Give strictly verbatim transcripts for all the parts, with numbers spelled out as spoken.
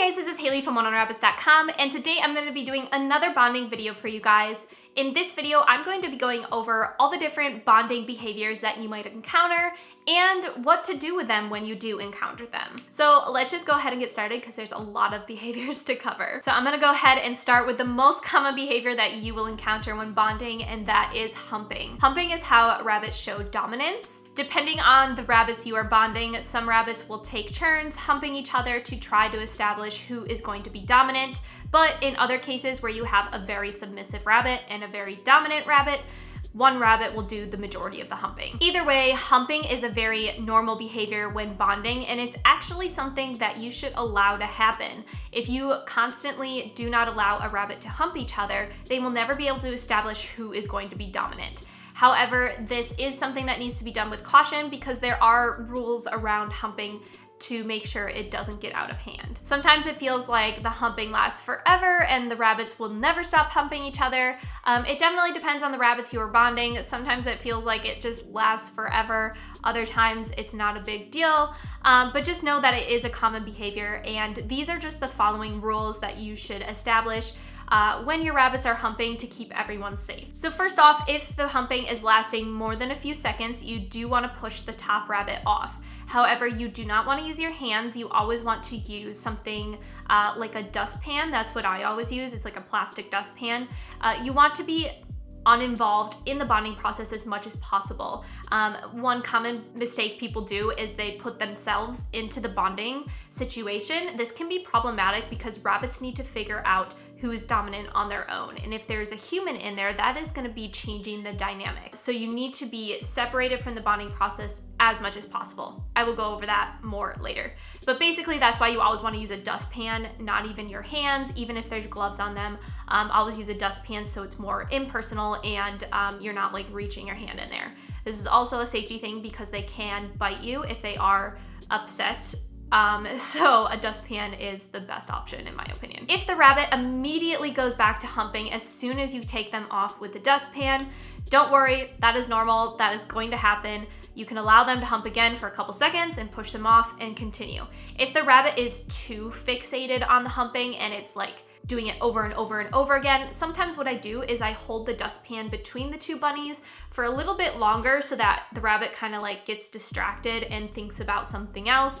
guys, this is Haley from one oh one rabbits dot com, and today I'm going to be doing another bonding video for you guys. In this video, I'm going to be going over all the different bonding behaviors that you might encounter and what to do with them when you do encounter them. So let's just go ahead and get started because there's a lot of behaviors to cover. So I'm going to go ahead and start with the most common behavior that you will encounter when bonding, and that is humping. Humping is how rabbits show dominance. Depending on the rabbits you are bonding, some rabbits will take turns humping each other to try to establish who is going to be dominant, but in other cases where you have a very submissive rabbit and a very dominant rabbit, one rabbit will do the majority of the humping. Either way, humping is a very normal behavior when bonding, and it's actually something that you should allow to happen. If you constantly do not allow a rabbit to hump each other, they will never be able to establish who is going to be dominant. However, this is something that needs to be done with caution because there are rules around humping to make sure it doesn't get out of hand. Sometimes it feels like the humping lasts forever and the rabbits will never stop humping each other. Um, it definitely depends on the rabbits you are bonding. Sometimes it feels like it just lasts forever. Other times it's not a big deal, um, but just know that it is a common behavior, and these are just the following rules that you should establish Uh, when your rabbits are humping to keep everyone safe. So first off, if the humping is lasting more than a few seconds, you do want to push the top rabbit off. However, you do not want to use your hands. You always want to use something uh, like a dustpan. That's what I always use. It's like a plastic dustpan. Uh, you want to be uninvolved in the bonding process as much as possible. Um, one common mistake people do is they put themselves into the bonding situation. This can be problematic because rabbits need to figure out who is dominant on their own. And if there's a human in there, that is going to be changing the dynamic. So you need to be separated from the bonding process as much as possible. I will go over that more later. But basically that's why you always want to use a dustpan, not even your hands, even if there's gloves on them. Um, always use a dustpan so it's more impersonal and um, you're not like reaching your hand in there. This is also a safety thing because they can bite you if they are upset. Um, so a dustpan is the best option in my opinion. If the rabbit immediately goes back to humping as soon as you take them off with the dustpan, don't worry, that is normal, that is going to happen. You can allow them to hump again for a couple seconds and push them off and continue. If the rabbit is too fixated on the humping and it's like doing it over and over and over again, sometimes what I do is I hold the dustpan between the two bunnies for a little bit longer so that the rabbit kind of like gets distracted and thinks about something else.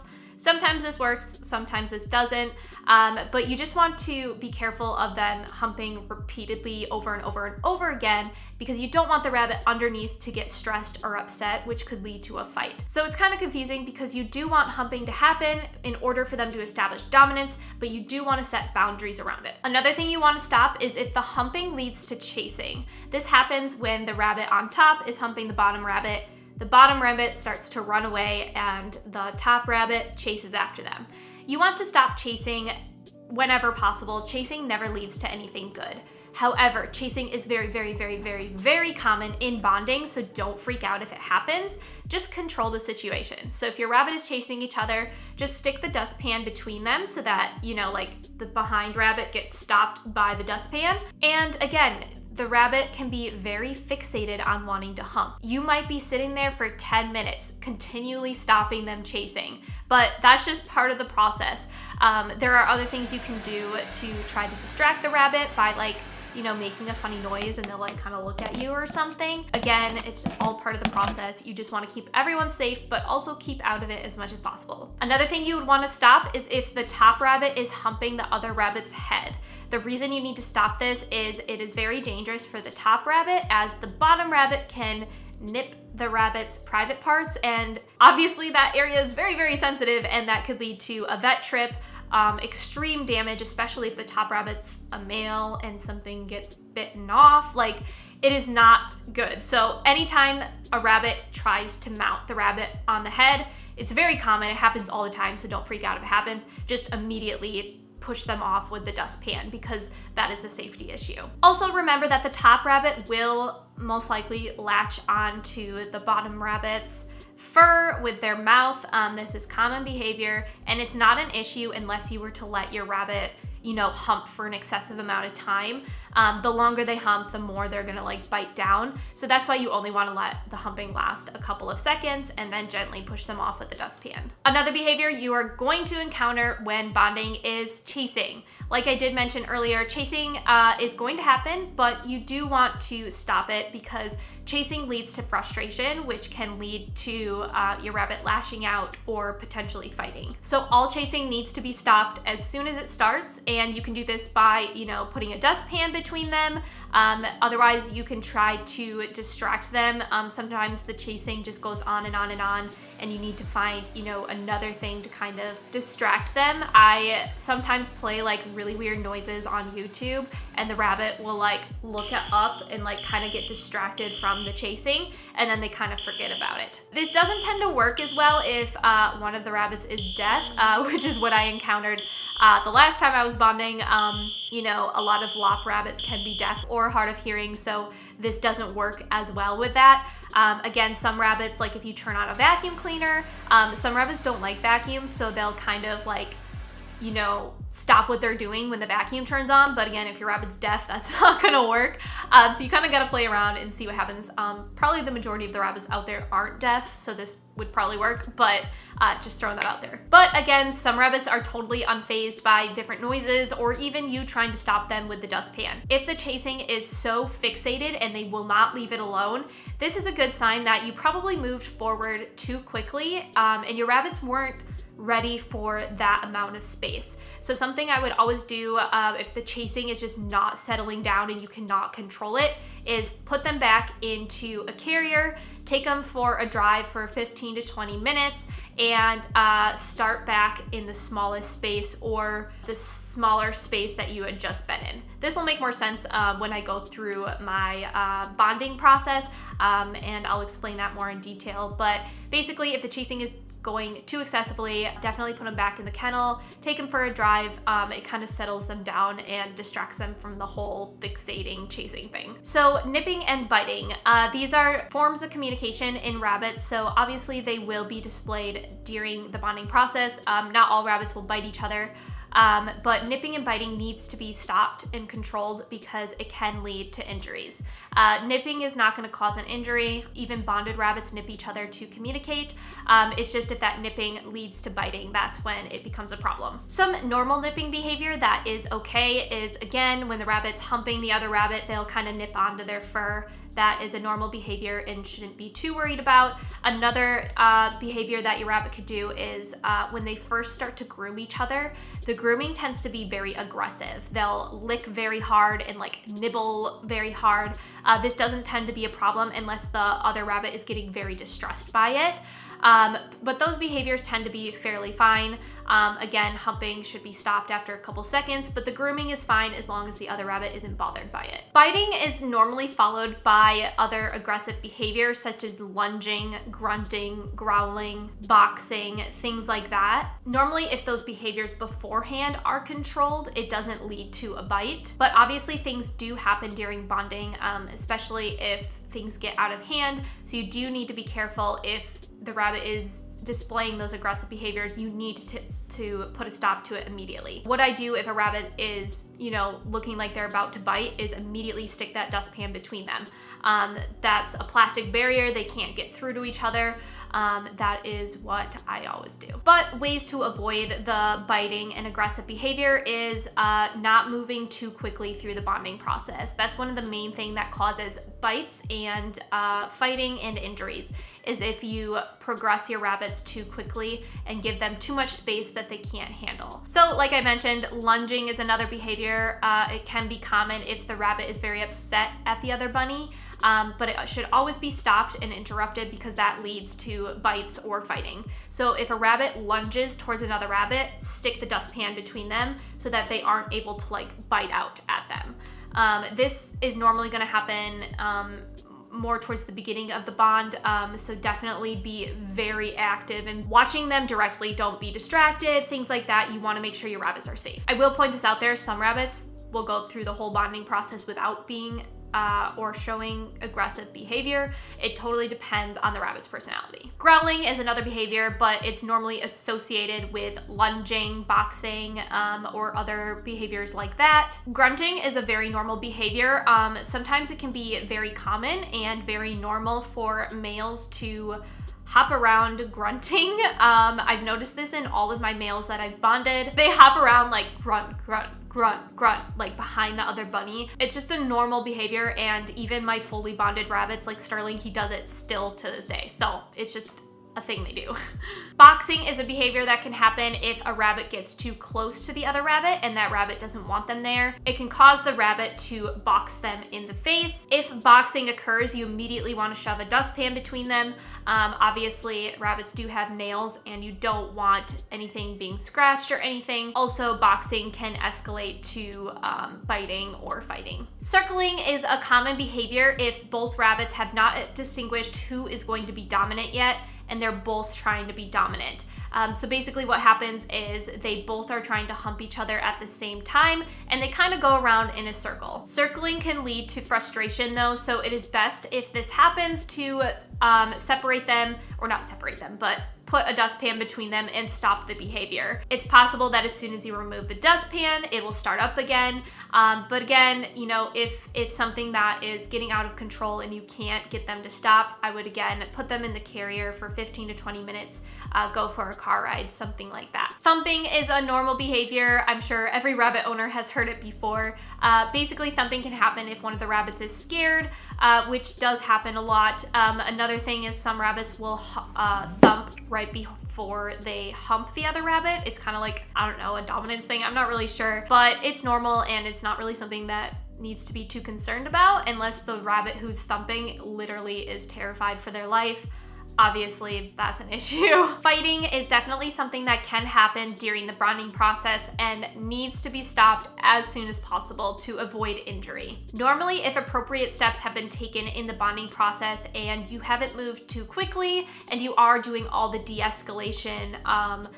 Sometimes this works, sometimes this doesn't, um, but you just want to be careful of them humping repeatedly over and over and over again because you don't want the rabbit underneath to get stressed or upset, which could lead to a fight. So it's kind of confusing because you do want humping to happen in order for them to establish dominance, but you do want to set boundaries around it. Another thing you want to stop is if the humping leads to chasing. This happens when the rabbit on top is humping the bottom rabbit. The bottom rabbit starts to run away and the top rabbit chases after them. You want to stop chasing whenever possible. Chasing never leads to anything good. However, chasing is very, very, very, very, very common in bonding, so don't freak out if it happens. Just control the situation. So if your rabbit is chasing each other, just stick the dustpan between them so that, you know, like the behind rabbit gets stopped by the dustpan. And again, the rabbit can be very fixated on wanting to hump. You might be sitting there for ten minutes, continually stopping them chasing, but that's just part of the process. Um, there are other things you can do to try to distract the rabbit by like, you know, making a funny noise and they'll like kind of look at you or something. Again, it's all part of the process. You just want to keep everyone safe, but also keep out of it as much as possible. Another thing you would want to stop is if the top rabbit is humping the other rabbit's head. The reason you need to stop this is it is very dangerous for the top rabbit, as the bottom rabbit can nip the rabbit's private parts, and obviously that area is very, very sensitive, and that could lead to a vet trip, Um, extreme damage, especially if the top rabbit's a male and something gets bitten off. Like, it is not good. So anytime a rabbit tries to mount the rabbit on the head, it's very common, it happens all the time, so don't freak out if it happens. Just immediately push them off with the dustpan because that is a safety issue. Also remember that the top rabbit will most likely latch onto the bottom rabbit's fur with their mouth. Um, this is common behavior, and it's not an issue unless you were to let your rabbit you know, hump for an excessive amount of time. Um, the longer they hump, the more they're gonna like bite down. So that's why you only wanna let the humping last a couple of seconds and then gently push them off with the dustpan. Another behavior you are going to encounter when bonding is chasing. Like I did mention earlier, chasing uh, is going to happen, but you do want to stop it because chasing leads to frustration, which can lead to uh, your rabbit lashing out or potentially fighting. So all chasing needs to be stopped as soon as it starts, and you can do this by, you know, putting a dustpan between them. Um, otherwise, you can try to distract them. Um, sometimes the chasing just goes on and on and on, and you need to find, you know, another thing to kind of distract them. I sometimes play like really weird noises on YouTube, and the rabbit will like look it up and like kind of get distracted from the chasing, and then they kind of forget about it. This doesn't tend to work as well if uh, one of the rabbits is deaf, uh, which is what I encountered Uh, the last time I was bonding. Um, you know, a lot of lop rabbits can be deaf or hard of hearing, so this doesn't work as well with that. Um, again, some rabbits, like if you turn on a vacuum cleaner, um, some rabbits don't like vacuums, so they'll kind of like, you know, stop what they're doing when the vacuum turns on. But again, if your rabbit's deaf, that's not gonna work. Um, so you kind of gotta play around and see what happens. Um, probably the majority of the rabbits out there aren't deaf, so this would probably work, but uh, just throwing that out there. But again, some rabbits are totally unfazed by different noises or even you trying to stop them with the dustpan. If the chasing is so fixated and they will not leave it alone, this is a good sign that you probably moved forward too quickly um, and your rabbits weren't ready for that amount of space. So something I would always do uh, if the chasing is just not settling down and you cannot control it is put them back into a carrier, take them for a drive for fifteen to twenty minutes, and uh, start back in the smallest space or the smaller space that you had just been in. This will make more sense uh, when I go through my uh, bonding process, um, and I'll explain that more in detail. But basically, if the chasing is going too excessively, definitely put them back in the kennel, take them for a drive. Um, it kind of settles them down and distracts them from the whole fixating chasing thing. So nipping and biting, uh, these are forms of communication in rabbits, so obviously they will be displayed during the bonding process. Um, not all rabbits will bite each other, um, but nipping and biting needs to be stopped and controlled because it can lead to injuries. Uh, nipping is not going to cause an injury. Even bonded rabbits nip each other to communicate. Um, it's just if that nipping leads to biting, that's when it becomes a problem. Some normal nipping behavior that is okay is, again, when the rabbit's humping the other rabbit, they'll kind of nip onto their fur. That is a normal behavior and shouldn't be too worried about. Another uh, behavior that your rabbit could do is uh, when they first start to groom each other, the grooming tends to be very aggressive. They'll lick very hard and like nibble very hard. Uh, this doesn't tend to be a problem unless the other rabbit is getting very distressed by it. Um, but those behaviors tend to be fairly fine. Um, again, humping should be stopped after a couple seconds, but the grooming is fine as long as the other rabbit isn't bothered by it. Biting is normally followed by other aggressive behaviors such as lunging, grunting, growling, boxing, things like that. Normally, if those behaviors beforehand are controlled, it doesn't lead to a bite. But obviously, things do happen during bonding, um, especially if things get out of hand. So you do need to be careful if the rabbit is displaying those aggressive behaviors. You need to, to put a stop to it immediately. What I do if a rabbit is, you know, looking like they're about to bite is immediately stick that dustpan between them. Um, that's a plastic barrier. They can't get through to each other. Um, that is what I always do. But ways to avoid the biting and aggressive behavior is uh, not moving too quickly through the bonding process. That's one of the main things that causes bites and uh, fighting and injuries, is if you progress your rabbits too quickly and give them too much space that they can't handle. So like I mentioned, lunging is another behavior. Uh, it can be common if the rabbit is very upset at the other bunny. Um, but it should always be stopped and interrupted because that leads to bites or fighting. So if a rabbit lunges towards another rabbit, stick the dustpan between them so that they aren't able to like bite out at them. Um, this is normally gonna happen um, more towards the beginning of the bond, um, so definitely be very active and watching them directly. Don't be distracted, things like that. You wanna make sure your rabbits are safe. I will point this out there, some rabbits will go through the whole bonding process without being uh, or showing aggressive behavior. It totally depends on the rabbit's personality. Growling is another behavior, but it's normally associated with lunging, boxing, um, or other behaviors like that. Grunting is a very normal behavior. Um, sometimes it can be very common and very normal for males to hop around grunting. Um, I've noticed this in all of my males that I've bonded. They hop around like grunt, grunt, grunt, grunt, like behind the other bunny. It's just a normal behavior, and even my fully bonded rabbits like Sterling, he does it still to this day. So it's just a thing they do. Boxing is a behavior that can happen if a rabbit gets too close to the other rabbit and that rabbit doesn't want them there. It can cause the rabbit to box them in the face. If boxing occurs, you immediately want to shove a dustpan between them. Um, obviously, rabbits do have nails and you don't want anything being scratched or anything. Also, boxing can escalate to um, biting or fighting. Circling is a common behavior if both rabbits have not distinguished who is going to be dominant yet, and they're both trying to be dominant. Um, so basically what happens is they both are trying to hump each other at the same time, and they kind of go around in a circle. Circling can lead to frustration though, so it is best if this happens to um, separate them, or not separate them, but put a dustpan between them and stop the behavior. It's possible that as soon as you remove the dustpan, it will start up again. Um, but again, you know, if it's something that is getting out of control and you can't get them to stop, I would again put them in the carrier for fifteen to twenty minutes, uh, go for a car ride, something like that. Thumping is a normal behavior. I'm sure every rabbit owner has heard it before. Uh, basically, thumping can happen if one of the rabbits is scared, uh, which does happen a lot. Um, another thing is some rabbits will uh, thump right right before they hump the other rabbit. It's kind of like, I don't know, a dominance thing. I'm not really sure, but it's normal and it's not really something that needs to be too concerned about unless the rabbit who's thumping literally is terrified for their life. Obviously, that's an issue. Fighting is definitely something that can happen during the bonding process and needs to be stopped as soon as possible to avoid injury. Normally, if appropriate steps have been taken in the bonding process and you haven't moved too quickly and you are doing all the de-escalation, um,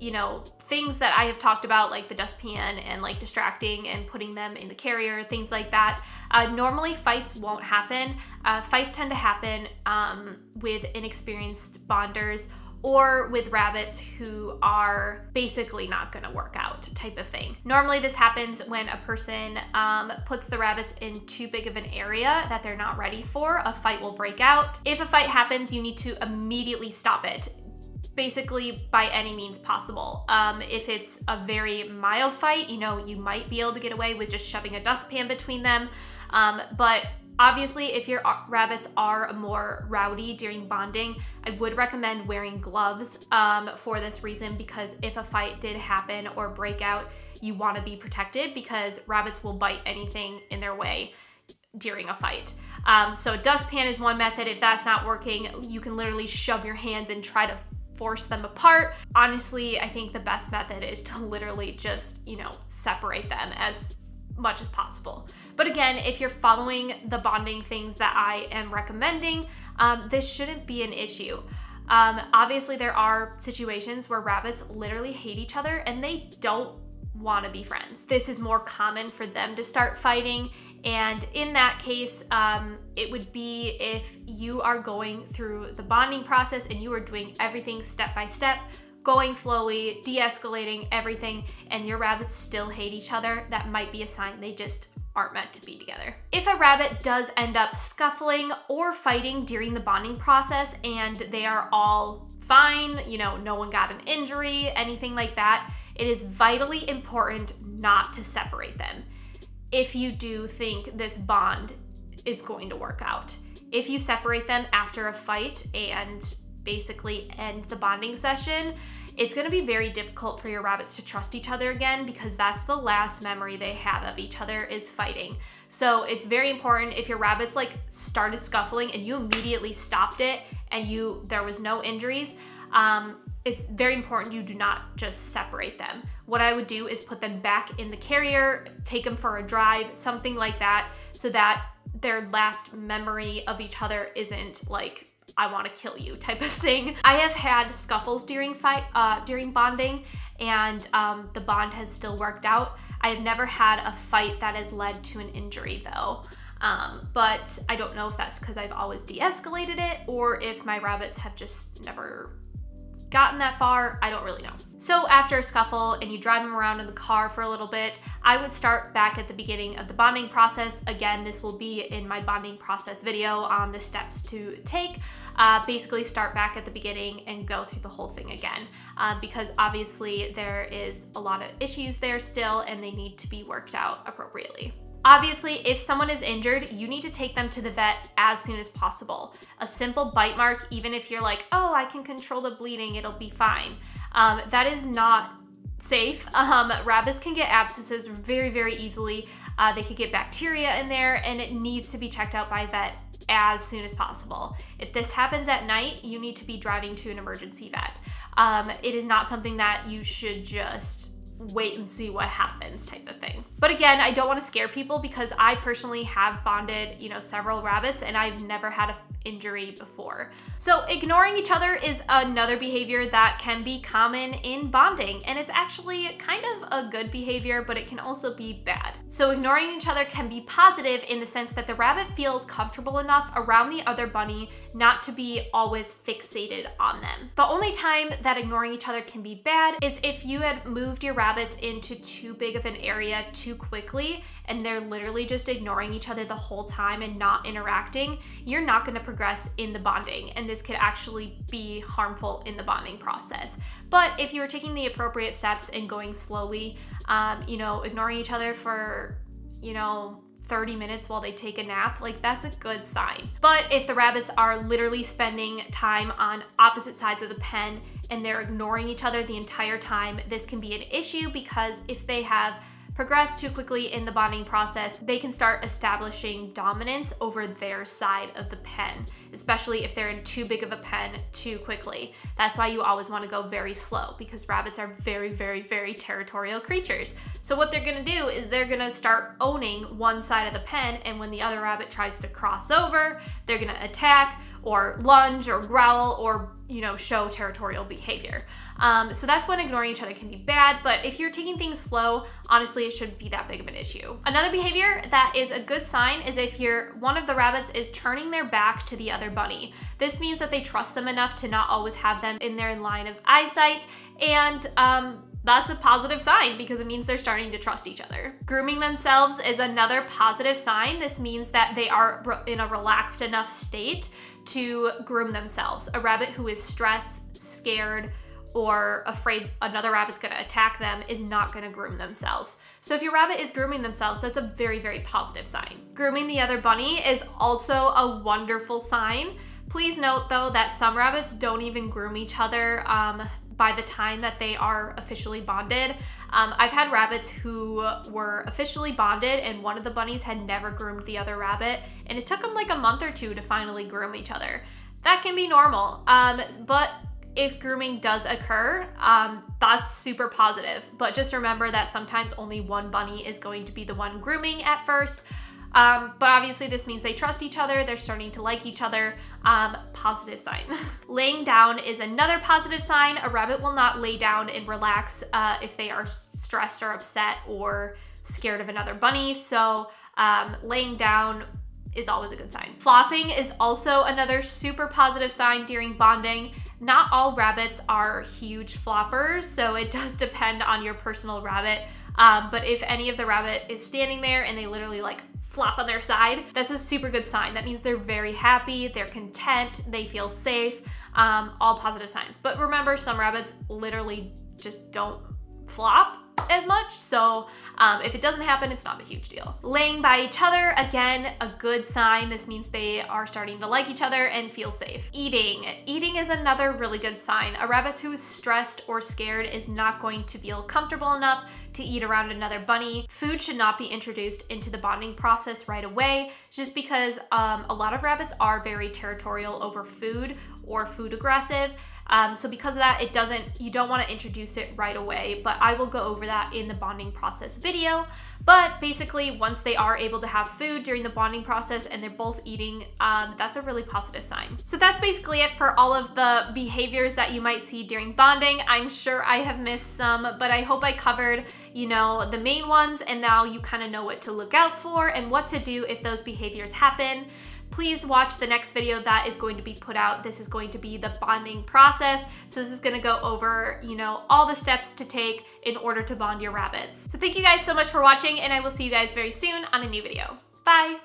you know, things that I have talked about, like the dustpan and like distracting and putting them in the carrier, things like that. Uh, normally fights won't happen. Uh, fights tend to happen um, with inexperienced bonders or with rabbits who are basically not gonna work out type of thing. Normally this happens when a person um, puts the rabbits in too big of an area that they're not ready for. A fight will break out. If a fight happens, you need to immediately stop it, basically by any means possible. Um, if it's a very mild fight, you know, you might be able to get away with just shoving a dustpan between them. Um, but obviously, if your rabbits are more rowdy during bonding, I would recommend wearing gloves um, for this reason, because if a fight did happen or break out, you want to be protected because rabbits will bite anything in their way during a fight. Um, so dustpan is one method. If that's not working, you can literally shove your hands and try to force them apart. Honestly, I think the best method is to literally just, you know, separate them as much as possible. But again, if you're following the bonding things that I am recommending, um, this shouldn't be an issue. Um, obviously, there are situations where rabbits literally hate each other and they don't want to be friends. This is more common for them to start fighting. And in that case, um, it would be if you are going through the bonding process and you are doing everything step by step, going slowly, de-escalating everything, and your rabbits still hate each other, that might be a sign they just aren't meant to be together. If a rabbit does end up scuffling or fighting during the bonding process and they are all fine, you know, no one got an injury, anything like that, it is vitally important not to separate them. If you do think this bond is going to work out. If you separate them after a fight and basically end the bonding session, it's gonna be very difficult for your rabbits to trust each other again, because that's the last memory they have of each other is fighting. So it's very important if your rabbits like started scuffling and you immediately stopped it and you there was no injuries, um, it's very important you do not just separate them. What I would do is put them back in the carrier, take them for a drive, something like that, so that their last memory of each other isn't like, I wanna kill you type of thing. I have had scuffles during fight, uh, during bonding, and um, the bond has still worked out. I have never had a fight that has led to an injury though. Um, but I don't know if that's because I've always de-escalated it or if my rabbits have just never gotten that far. I don't really know. So after a scuffle and you drive them around in the car for a little bit, I would start back at the beginning of the bonding process. Again, this will be in my bonding process video on the steps to take. Uh, basically start back at the beginning and go through the whole thing again, uh, because obviously there is a lot of issues there still and they need to be worked out appropriately. Obviously, if someone is injured, you need to take them to the vet as soon as possible. A simple bite mark, even if you're like, oh, I can control the bleeding, it'll be fine. Um, that is not safe. Um, rabbits can get abscesses very, very easily. Uh, they could get bacteria in there and it needs to be checked out by a vet as soon as possible. If this happens at night, you need to be driving to an emergency vet. Um, it is not something that you should just wait and see what happens type of thing. But again, I don't want to scare people because I personally have bonded, you know, several rabbits and I've never had an injury before. So ignoring each other is another behavior that can be common in bonding, and it's actually kind of a good behavior, but it can also be bad. So ignoring each other can be positive in the sense that the rabbit feels comfortable enough around the other bunny not to be always fixated on them. The only time that ignoring each other can be bad is if you had moved your rabbits into too big of an area too quickly and they're literally just ignoring each other the whole time and not interacting, you're not going to progress in the bonding, and this could actually be harmful in the bonding process. But if you were taking the appropriate steps and going slowly, um, you know, ignoring each other for, you know, thirty minutes while they take a nap, like that's a good sign. But if the rabbits are literally spending time on opposite sides of the pen and they're ignoring each other the entire time, this can be an issue because if they have progressed too quickly in the bonding process, they can start establishing dominance over their side of the pen, especially if they're in too big of a pen too quickly. That's why you always want to go very slow, because rabbits are very, very, very territorial creatures. So what they're going to do is they're going to start owning one side of the pen, and when the other rabbit tries to cross over, they're going to attack or lunge or growl or, you know, show territorial behavior. Um, so that's when ignoring each other can be bad, but if you're taking things slow, honestly, it shouldn't be that big of an issue. Another behavior that is a good sign is if you're, one of the rabbits is turning their back to the other bunny. This means that they trust them enough to not always have them in their line of eyesight, and um, that's a positive sign because it means they're starting to trust each other. Grooming themselves is another positive sign. This means that they are in a relaxed enough state to groom themselves. A rabbit who is stressed, scared, or afraid another rabbit's gonna attack them is not gonna groom themselves. So if your rabbit is grooming themselves, that's a very, very positive sign. Grooming the other bunny is also a wonderful sign. Please note though that some rabbits don't even groom each other um, by the time that they are officially bonded. Um, I've had rabbits who were officially bonded and one of the bunnies had never groomed the other rabbit, and it took them like a month or two to finally groom each other. That can be normal, um, but if grooming does occur, um, that's super positive. But just remember that sometimes only one bunny is going to be the one grooming at first. Um, but obviously this means they trust each other, they're starting to like each other, um, positive sign. Laying down is another positive sign. A rabbit will not lay down and relax uh, if they are stressed or upset or scared of another bunny, so um, laying down is always a good sign. Flopping is also another super positive sign during bonding. Not all rabbits are huge floppers, so it does depend on your personal rabbit, um, but if any of the rabbit is standing there and they literally like flop on their side, that's a super good sign. That means they're very happy, they're content, they feel safe, um, all positive signs. But remember, some rabbits literally just don't flop as much, so um, if it doesn't happen, it's not a huge deal. Laying by each other, again, a good sign. This means they are starting to like each other and feel safe. Eating. Eating is another really good sign. A rabbit who's stressed or scared is not going to feel comfortable enough to eat around another bunny. Food should not be introduced into the bonding process right away, just because um, a lot of rabbits are very territorial over food or food aggressive. Um, so because of that, it doesn't, you don't want to introduce it right away, but I will go over that in the bonding process video. But basically, once they are able to have food during the bonding process and they're both eating, um, that's a really positive sign. So that's basically it for all of the behaviors that you might see during bonding. I'm sure I have missed some, but I hope I covered, you know, the main ones, and now you kind of know what to look out for and what to do if those behaviors happen. Please watch the next video that is going to be put out. This is going to be the bonding process. So this is going to go over, you know, all the steps to take in order to bond your rabbits. So thank you guys so much for watching, and I will see you guys very soon on a new video. Bye!